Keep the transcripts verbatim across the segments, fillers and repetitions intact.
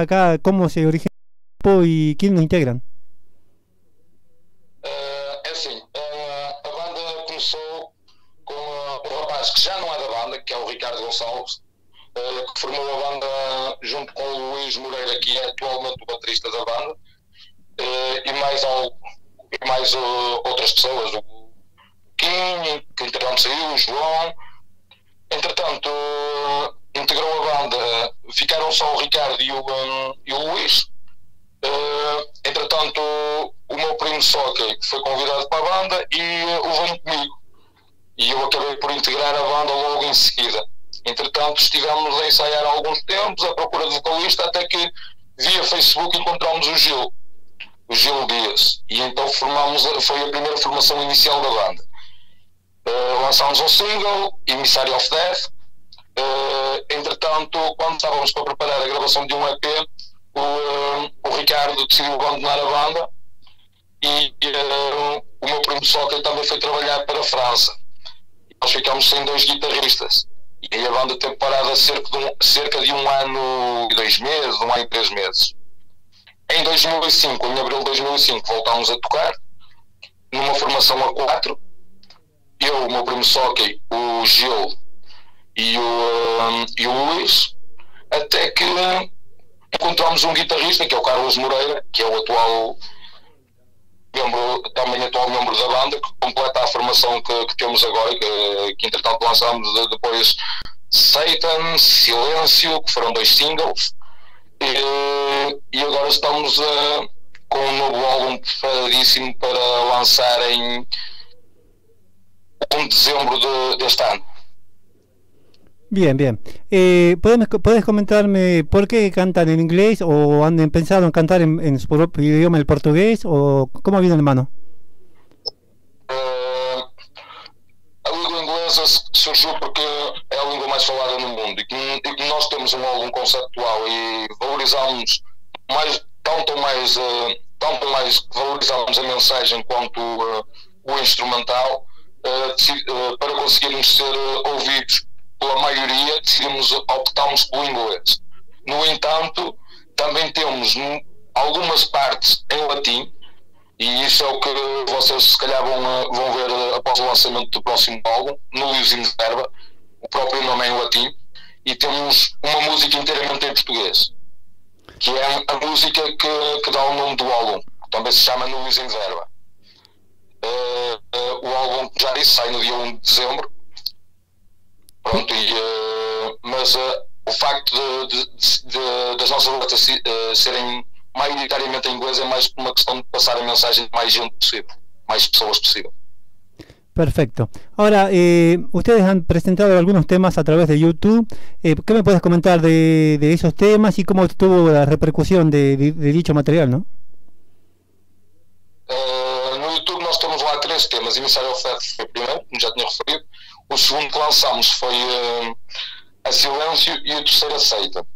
acá cómo se origina el grupo y quién lo integran? É assim, a banda começou com o rapaz que já não é da banda, que é o Ricardo Gonçalves, que formou a banda junto com o Luís Moreira, que é atualmente o baterista da banda, e mais, ao, e mais outras pessoas, o Kim, que entretanto saiu, o João. Entretanto, integrou a banda, ficaram só o Ricardo e o, um, e o Luís. Uh, entretanto, o meu primo Sóque foi convidado para a banda e uh, o veio comigo. E eu acabei por integrar a banda logo em seguida. Entretanto, estivemos a ensaiar há alguns tempos à procura de vocalista, até que via Facebook encontramos o Gil, o Gil Dias. E então formamos, foi a primeira formação inicial da banda. Uh, lançámos um single, Emissário of Death. Uh, entretanto, quando estávamos para preparar a gravação de um E P, o, um, o Ricardo decidiu abandonar a banda e uh, o meu primo Sócrates também foi trabalhar para a França. E nós ficámos sem dois guitarristas. E aí a banda teve parada cerca de um, cerca de um ano e dois meses, um ano e três meses. Em dois mil e cinco, em abril de dois mil e cinco, voltámos a tocar numa formação a quatro. Eu, o meu primo Sóque, o Gil e o, um, e o Luís, até que um, encontramos um guitarrista, que é o Carlos Moreira, que é o atual membro, também atual membro da banda, que completa a formação que, que temos agora, que, que entretanto lançámos de, depois Seita Silêncio, que foram dois singles, e, e agora estamos uh, com um novo álbum preparadíssimo para lançar em dezembro de, de este año. Bien, bien. Eh, ¿puedes, ¿Puedes comentarme por qué cantan en inglés o han pensado en cantar en, en su propio idioma, el portugués, o cómo viene en mano? Uh, a língua inglesa surgiu porque é a língua mais falada no mundo e que, que nós temos um álbum conceptual e valorizamos mais, tanto mais, uh, tanto mais valorizamos a mensagem quanto uh, o instrumental. Uh, uh, para conseguirmos ser uh, ouvidos pela maioria, decidimos, optámos pelo inglês. No entanto, também temos algumas partes em latim, e isso é o que vocês se calhar vão, uh, vão ver uh, após o lançamento do próximo álbum, Nullius in Verba, o próprio nome é em latim, e temos uma música inteiramente em português, que é a música que, que dá o nome do álbum, que também se chama Nullius in Verba. Uh, uh, o álbum, já disse, sai no dia um de dezembro. Pronto, e, uh, mas uh, o facto de, de, de, das nossas letras uh, serem maioritariamente em inglês é mais uma questão de passar a mensagem a mais gente possível, mais pessoas possível. Perfecto. Ahora, eh, ustedes han presentado algunos temas a través de YouTube. Eh, ¿Qué me puedes comentar de, de esos temas y cómo tuvo la repercusión de, de, de dicho material, no? Uh, Nós temos lá três temas. Emissário of Death foi o primeiro, como já tinha referido. O segundo que lançámos foi uh, a Silêncio e o terceiro a Seita.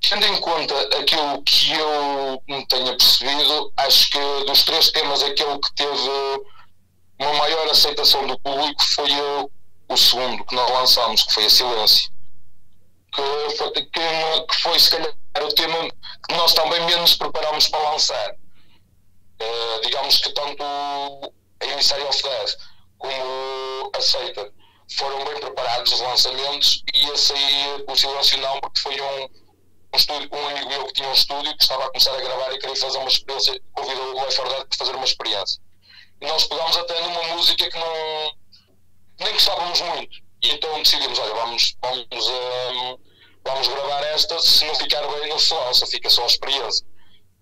Tendo em conta aquilo que eu me tenha percebido, acho que dos três temas aquele que teve uma maior aceitação do público foi uh, o segundo que nós lançámos, que foi a Silêncio, que foi, que, que foi se calhar o tema que nós também menos preparámos para lançar. Uh, digamos que tanto a Emissário of Death como a Seita foram bem preparados os lançamentos, e a sair o Silêncio não, porque foi um, um, estúdio, um amigo meu que tinha um estúdio que estava a começar a gravar e queria fazer uma experiência, convidou o Lyfordeath para fazer uma experiência, e nós pegámos até numa música que não, nem gostávamos muito, e então decidimos, olha, vamos, vamos, um, vamos gravar esta, se não ficar bem não se lança, fica só a experiência.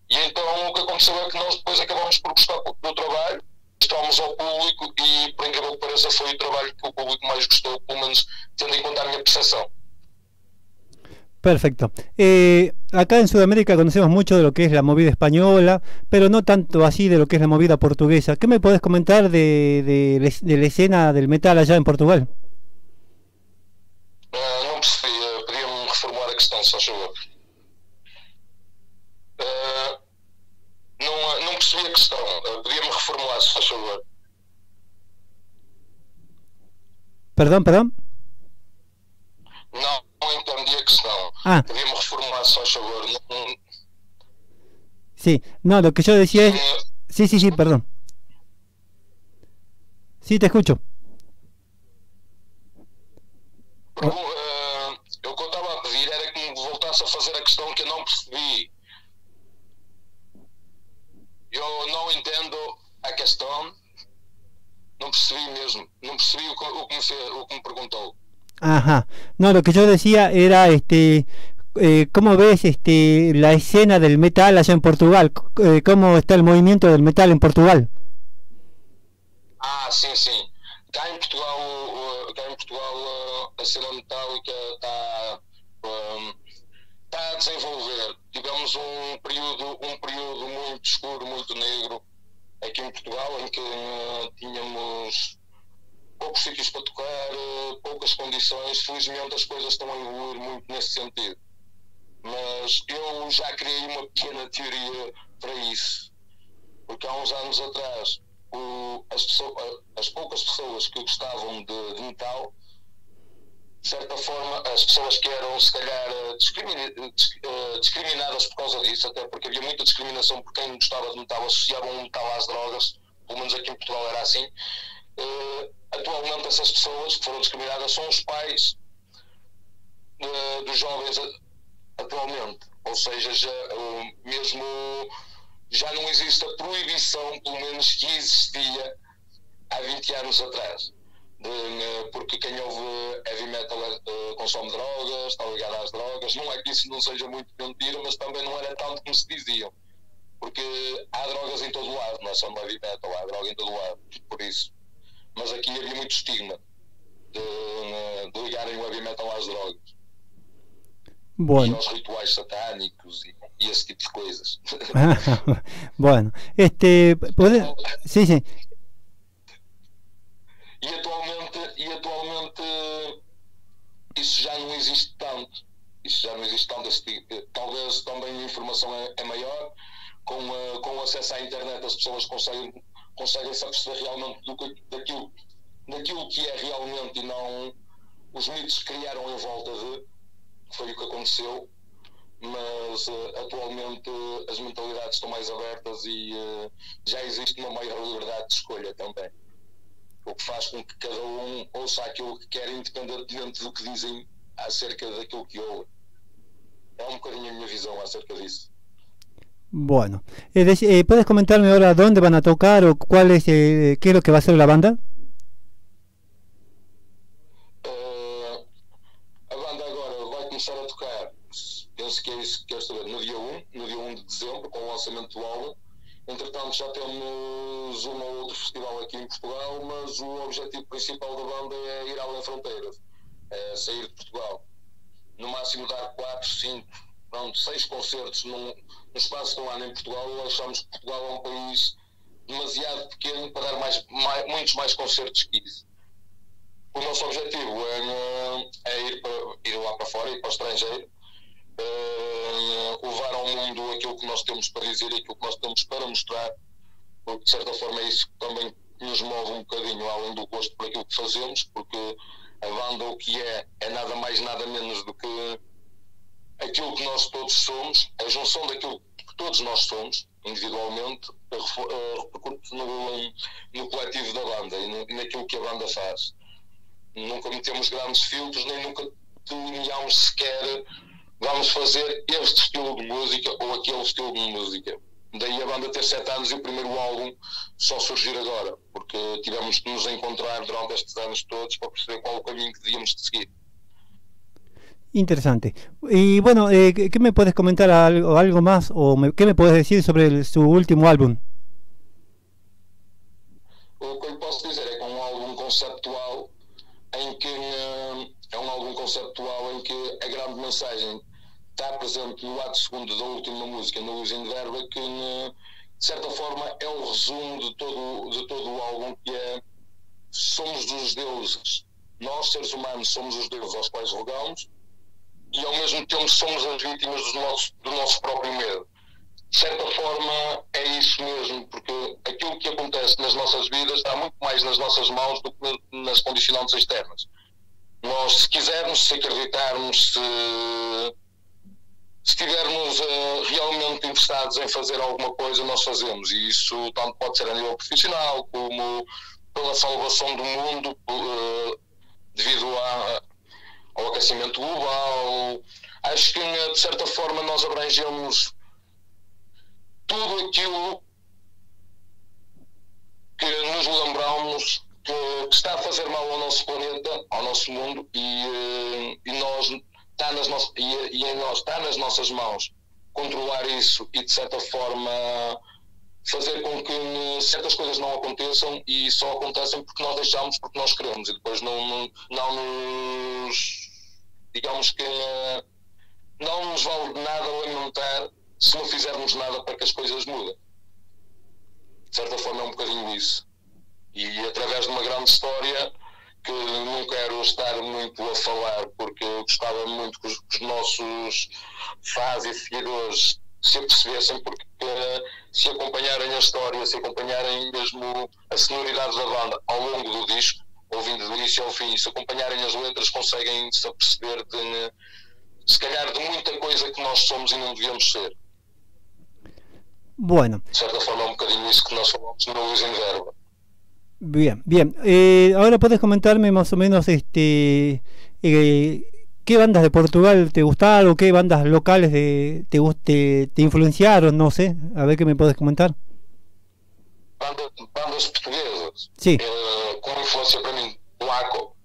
E então o que aconteceu é que nós depois acabámos por gostar do trabalho, mostramos ao público e, por incrível que pareça, foi o trabalho que o público mais gostou, pelo menos tendo em conta a minha percepção. Perfecto. Eh, acá en Sudamérica conocemos mucho de lo que es la movida española, pero no tanto así de lo que es la movida portuguesa. ¿Qué me podés comentar de, de, de la escena del metal allá en Portugal? Uh, não percebi, uh, podia-me reformular a questão, se faz favor. Uh, não, não percebi a questão. Uh, Podia-me reformular, se faz favor. Perdão, perdão? Não, não entendo respondia que se não. Ah. Podíamos reformular, só favor. Não... Sí, no, lo que yo decía es... Sí, sí, sí, perdón. Sí, te escucho. Bom, uh, eu contava a pedir era que me voltasse a fazer a questão que eu não percebi. Eu não entendo a questão. Não percebi mesmo. Não percebi o que, o que, me, fez, o que me perguntou. Ajá. No, lo que yo decía era este... Eh, ¿Cómo ves este, la escena del metal allá en Portugal? Eh, ¿Cómo está el movimiento del metal en Portugal? Ah, sim, sim. Cá em Portugal, uh, cá em Portugal uh, a cena metálica está um, tá a desenvolver. Tivemos um período, um período muito escuro, muito negro aqui em Portugal, em que uh, tínhamos poucos sítios para tocar, uh, poucas condições. Felizmente as coisas estão a evoluir muito nesse sentido. Mas eu já criei uma pequena teoria para isso, porque há uns anos atrás o, as, pessoas, as poucas pessoas que gostavam de, de metal, de certa forma as pessoas que eram se calhar discriminadas por causa disso, até porque havia muita discriminação por quem gostava de metal, associavam o metal às drogas, pelo menos aqui em Portugal era assim. Uh, atualmente essas pessoas que foram discriminadas são os pais uh, dos jovens atualmente, ou seja, já, mesmo já não existe a proibição, pelo menos que existia há vinte anos atrás, de, porque quem ouve heavy metal é, consome drogas, está ligado às drogas. Não é que isso não seja muito mentira, mas também não era tanto como se diziam, porque há drogas em todo lado, não é só no heavy metal, há droga em todo lado, por isso. Mas aqui havia muito estigma de, de ligarem o heavy metal às drogas. Bueno. Y los rituales satánicos y, y ese tipo de cosas. Ah, bueno, este. ¿Puede? Sí, sí. Y actualmente, y actualmente, isso já não existe tanto. Isso já não existe tanto. Talvez também a informação é, é maior. Com, uh, com o acesso à internet, as pessoas conseguem, conseguem se aperceber realmente do, daquilo, daquilo que é realmente, e não os mitos que criaram em volta de. Foi o que aconteceu, mas uh, atualmente uh, as mentalidades estão mais abertas e uh, já existe uma maior liberdade de escolha também, o que faz com que cada um ouça aquilo que quer, independentemente do que dizem acerca daquilo que ouve. É um bocadinho a minha visão acerca disso. Bueno, eh, eh, ¿puedes comentarme ahora dónde van a tocar o cuál es, eh, qué es lo que va a hacer la banda? Começar a tocar, penso que é isso que queres saber, no dia um de dezembro, com o lançamento do álbum. Entretanto já temos um ou outro festival aqui em Portugal, mas o objetivo principal da banda é ir além fronteiras, é sair de Portugal, no máximo dar quatro, cinco, não, seis concertos num, num espaço de um ano em Portugal. Achamos que Portugal é um país demasiado pequeno para dar mais, mais, muitos mais concertos que isso. O nosso objetivo é, é ir, para, ir lá para fora, ir para o estrangeiro, é, levar ao mundo aquilo que nós temos para dizer e aquilo que nós temos para mostrar, porque de certa forma é isso que também nos move um bocadinho, além do gosto por aquilo que fazemos, porque a banda o que é, é nada mais nada menos do que aquilo que nós todos somos, a junção daquilo que todos nós somos, individualmente, repercute no, no coletivo da banda e, no, e naquilo que a banda faz. Nunca metemos grandes filtros, nem nunca delineámos sequer vamos fazer este estilo de música ou aquele estilo de música. Daí a banda ter sete anos e o primeiro álbum só surgir agora, porque tivemos que nos encontrar durante estes anos todos para perceber qual o caminho que devíamos de seguir. Interesante. Y bueno, eh, ¿qué me puedes comentar algo, algo más? ¿O me, qué me puedes decir sobre el, su último álbum? O que eu posso dizer é que é um álbum conceptual, em que é um álbum conceptual em que a grande mensagem está presente no ato segundo da última música, no Nullius in Verba, que de certa forma é o resumo de todo, de todo o álbum, que é: somos os deuses, nós seres humanos somos os deuses aos quais rogamos, e ao mesmo tempo somos as vítimas do nosso, do nosso próprio medo. De certa forma é isso mesmo, porque aquilo que acontece nas nossas vidas está muito mais nas nossas mãos do que nas condicionantes externas. Nós, se quisermos, se acreditarmos, se, se estivermos uh, realmente interessados em fazer alguma coisa, nós fazemos. E isso tanto pode ser a nível profissional, como pela salvação do mundo, uh, devido a, ao aquecimento global. Acho que, de certa forma, nós abrangemos tudo aquilo que nos lembramos que está a fazer mal ao nosso planeta, ao nosso mundo, e, e, nós, está nas no... e, e em nós está nas nossas mãos controlar isso e, de certa forma, fazer com que certas coisas não aconteçam, e só acontecem porque nós deixamos, porque nós queremos, e depois não, não, não nos, digamos que não nos vale de nada alimentar se não fizermos nada para que as coisas mudem. De certa forma é um bocadinho isso. E através de uma grande história, que não quero estar muito a falar, porque eu gostava muito que os, que os nossos fãs e seguidores se apercebessem, porque se acompanharem a história, se acompanharem mesmo a sonoridade da banda ao longo do disco, ouvindo do início ao fim, se acompanharem as letras, conseguem se aperceber de, se calhar, de muita coisa que nós somos e não devíamos ser. Bueno. De cierta forma, un bocadinho eso que nos falamos, no usen verba. Bien, bien. Eh, ahora puedes comentarme más o menos este eh, qué bandas de Portugal te gustaron, o qué bandas locales de, te, te, te influenciaron, no sé. A ver qué me puedes comentar. Bandas, bandas portuguesas. Sí. Eh, con influencia para mí, Uaco.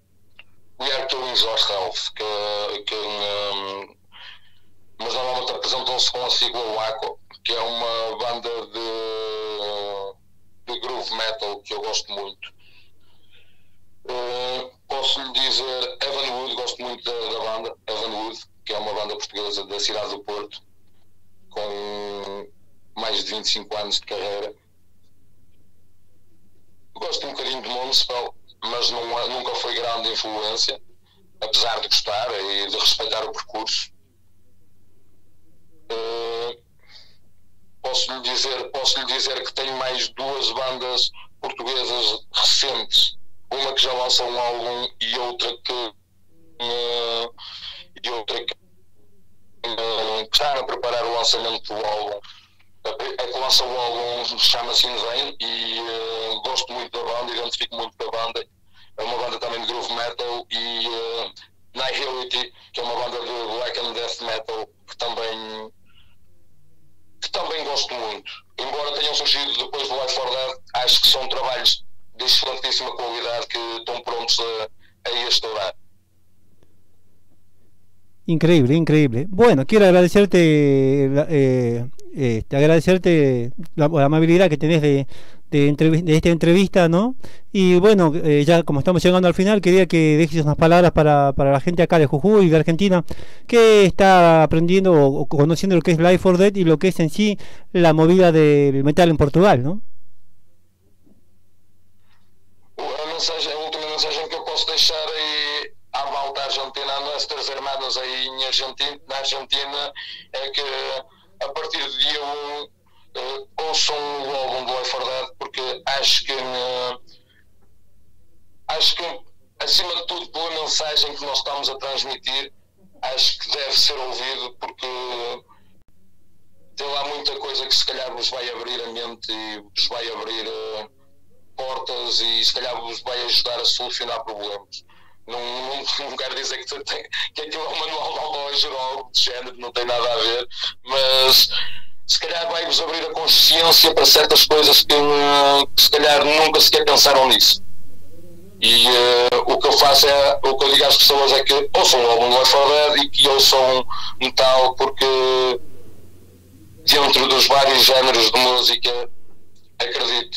We are doing ourselves. Que, que, um, mas normalmente apresentam-se com a sigla Uaco, que é uma banda de, de groove metal que eu gosto muito. Uh, Posso-lhe dizer Avanwood, gosto muito da, da banda Avanwood, que é uma banda portuguesa da cidade do Porto, com mais de vinte e cinco anos de carreira. Gosto um bocadinho de Monsel, mas não, nunca foi grande influência, apesar de gostar e de respeitar o percurso. Uh, Posso-lhe dizer, posso-lhe dizer que tenho mais duas bandas portuguesas recentes, uma que já lançou um álbum e outra que, uh, e outra que, uh, que está a preparar o lançamento do álbum. A que lança o álbum chama-se Invain, e uh, gosto muito da banda, identifico muito da banda. É uma banda também de groove metal, e uh, Nihility, que é uma banda de black and death metal, que também... que também gosto muito. Embora tenham surgido depois do Lyfordeath, acho que são trabalhos de excelentíssima qualidade que estão prontos a, a estourar. Increíble, increíble. Bueno, quiero agradecerte eh, eh, agradecerte la, la amabilidad que tenés de, de, entrev de esta entrevista, ¿no? Y bueno, eh, ya como estamos llegando al final, quería que dejes unas palabras para, para la gente acá de Jujuy, de Argentina, que está aprendiendo o, o conociendo lo que es Lyfordeath y lo que es en sí la movida del metal en Portugal, ¿no? La mensaje, la última mensaje que puedo dejar es... à volta à Argentina, nas Terças Armadas aí em Argentina, na Argentina, é que a partir do dia um eh, ouçam o álbum do Lyfordeath, porque acho que eh, acho que acima de tudo pela mensagem que nós estamos a transmitir, acho que deve ser ouvido, porque tem lá muita coisa que se calhar vos vai abrir a mente e vos vai abrir eh, portas, e se calhar vos vai ajudar a solucionar problemas. Não, não, não quero dizer que, tem, que aquilo é um manual de autoajuda ou algo de género, não tem nada a ver, mas se calhar vai-vos abrir a consciência para certas coisas que, que se calhar nunca sequer pensaram nisso. E uh, o que eu faço é, o que eu digo às pessoas é que ouçam o álbum do Lyfordeath e que ouçam metal, porque dentro dos vários géneros de música, acredito,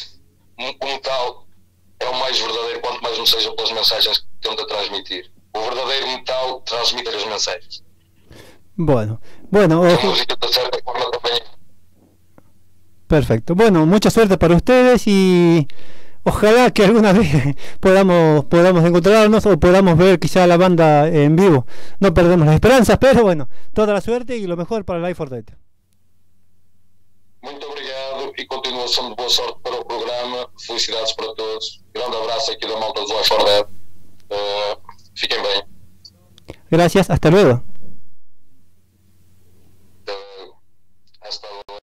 o metal é o mais verdadeiro, quanto mais não seja pelas mensagens que tenta transmitir. O verdadeiro metal transmite as mensagens. Bueno, bueno. La música de cierta forma también. Perfecto. Bueno, mucha suerte para ustedes y ojalá que alguna vez podamos podamos encontrarnos o podamos ver quizá la banda en vivo. No perdemos las esperanzas, pero bueno, toda la suerte y lo mejor para Lyfordeath. Muito obrigado e continuação de boa sorte para o programa. Felicidades para todos. Grande abraço aqui da malta do Lyfordeath. Uh, fiquem bem. Gracias, hasta luego. Hasta luego.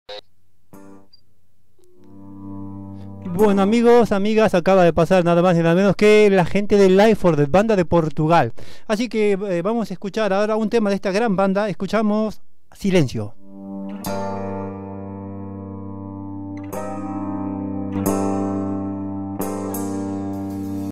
Bueno, amigos, amigas, acaba de pasar nada más y nada menos que la gente de Lyfordeath, banda de Portugal. Así que eh, vamos a escuchar ahora un tema de esta gran banda. Escuchamos Silencio.